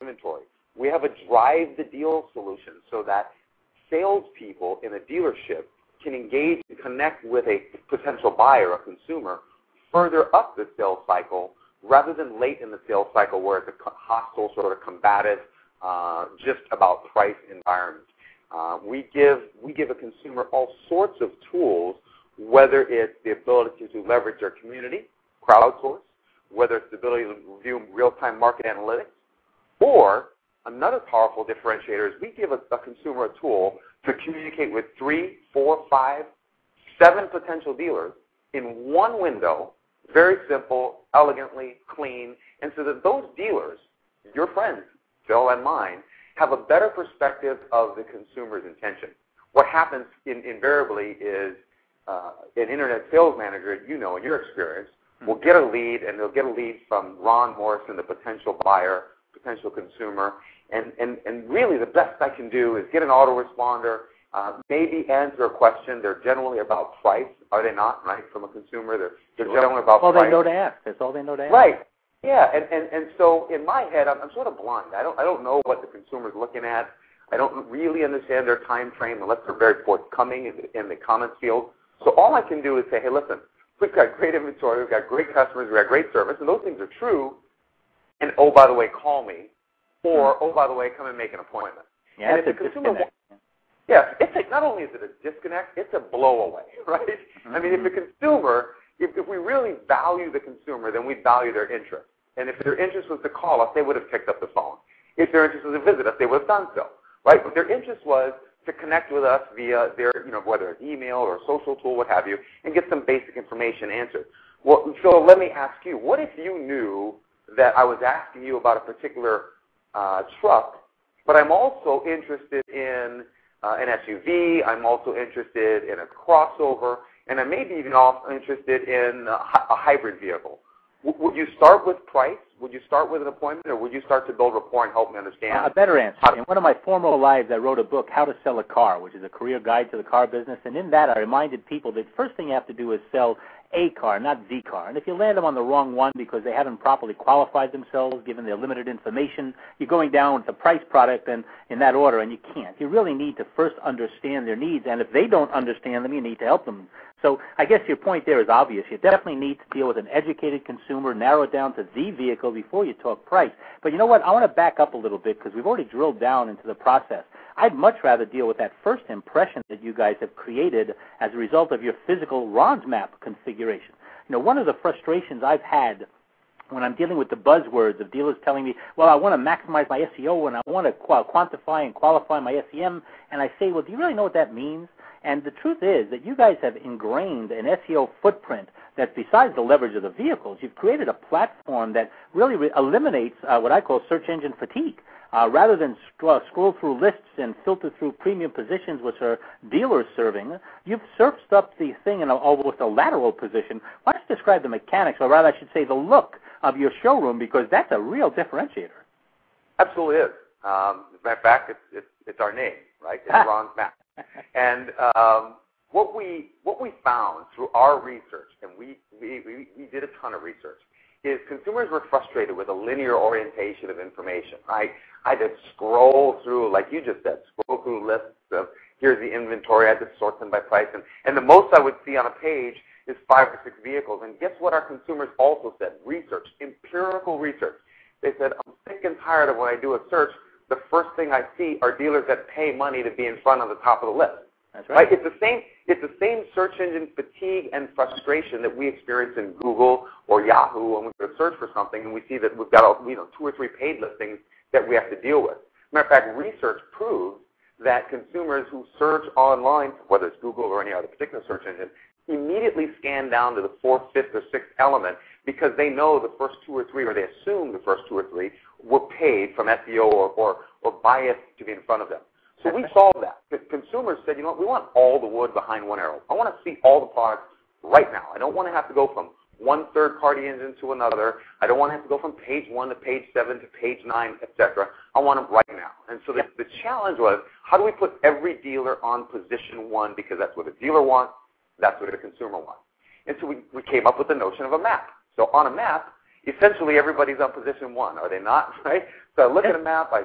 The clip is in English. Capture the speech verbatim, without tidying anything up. inventory. We have a drive the deal solution so that salespeople in a dealership can engage and connect with a potential buyer, a consumer, further up the sales cycle rather than late in the sales cycle where it's a hostile, sort of combative, uh, just about price environment. Uh, we give we give a consumer all sorts of tools, whether it's the ability to leverage their community, crowdsource, whether it's the ability to review real-time market analytics, or another powerful differentiator is we give a, a consumer a tool to communicate with three, four, five, seven potential dealers in one window, very simple, elegantly, clean, and so that those dealers, your friends, Bill and mine, have a better perspective of the consumer's intention. What happens in, invariably is uh, an internet sales manager, you know, in your experience, will get a lead, and they'll get a lead from Ron Morrison, the potential buyer, potential consumer, and, and, and really the best I can do is get an autoresponder, uh, maybe answer a question. They're generally about price, are they not, right, from a consumer? They're, they're generally about price. That's all they know to ask. That's all they know to ask. Right. Yeah, and, and, and so in my head, I'm, I'm sort of blind. I don't, I don't know what the consumer's looking at. I don't really understand their time frame unless they're very forthcoming in the, in the comments field. So all I can do is say, hey, listen, we've got great inventory, we've got great customers, we've got great service, and those things are true. And, oh, by the way, call me. Or, oh, by the way, come and make an appointment. Yeah, and if the consumer wants, yeah, it's a, not only is it a disconnect, it's a blow away, right? Mm-hmm. I mean, if the consumer, if, if we really value the consumer, then we value their interest. And if their interest was to call us, they would have picked up the phone. If their interest was to visit us, they would have done so, right? But their interest was to connect with us via their, you know, whether it's email or a social tool, what have you, and get some basic information answered. Well, so let me ask you, what if you knew that I was asking you about a particular uh, truck, but I'm also interested in uh, an S U V, I'm also interested in a crossover, and I may be even also interested in a, a hybrid vehicle. W- would you start with price? Would you start with an appointment, or would you start to build rapport and help me understand? Uh, a better answer. In one of my former lives, I wrote a book, How to Sell a Car, which is a career guide to the car business, and in that I reminded people that the first thing you have to do is sell a car, not the car. And if you land them on the wrong one because they haven't properly qualified themselves, given their limited information, you're going down with the price product and in that order, and you can't. You really need to first understand their needs, and if they don't understand them, you need to help them. So I guess your point there is obvious. You definitely need to deal with an educated consumer, narrow it down to the vehicle before you talk price. But you know what? I want to back up a little bit because we've already drilled down into the process. I'd much rather deal with that first impression that you guys have created as a result of your physical Ron's map configuration. You know, one of the frustrations I've had when I'm dealing with the buzzwords of dealers telling me, well, I want to maximize my S E O and I want to quantify and qualify my S E M, and I say, well, do you really know what that means? And the truth is that you guys have ingrained an S E O footprint that besides the leverage of the vehicles, you've created a platform that really re- eliminates uh, what I call search engine fatigue. Uh, rather than sc- scroll through lists and filter through premium positions, which are dealers serving, you've surfaced up the thing in a, almost a lateral position. Why don't you describe the mechanics, or rather I should say the look of your showroom, because that's a real differentiator. Absolutely is. Um, as a matter of fact, it's, it's, it's our name, right? It's Ron's map. And um, what we what we found through our research, and we, we, we, we did a ton of research, is consumers were frustrated with a linear orientation of information, right? I had to scroll through, like you just said, scroll through lists of here's the inventory, I had to sort them by price, and, and the most I would see on a page is five or six vehicles. And guess what our consumers also said? Research, empirical research. They said, I'm sick and tired of when I do a search, the first thing I see are dealers that pay money to be in front of the top of the list. That's right. Right? It's the same it's the same search engine fatigue and frustration that we experience in Google or Yahoo when we go to search for something and we see that we've got you know two or three paid listings that we have to deal with. Matter of fact, research proves that consumers who search online, whether it's Google or any other particular search engine, immediately scan down to the fourth, fifth, or sixth element because they know the first two or three, or they assume the first two or three, were paid from S E O or, or, or biased to be in front of them. So we solved that. The consumers said, you know what, we want all the wood behind one arrow. I want to see all the products right now. I don't want to have to go from one third-party engine to another. I don't want to have to go from page one to page seven to page nine, et cetera. I want them right now. And so the, the challenge was, how do we put every dealer on position one because that's what a dealer wants, that's what a consumer wants. And so we, we came up with the notion of a map. So on a map, essentially everybody's on position one, are they not? Right? So I look at a map, I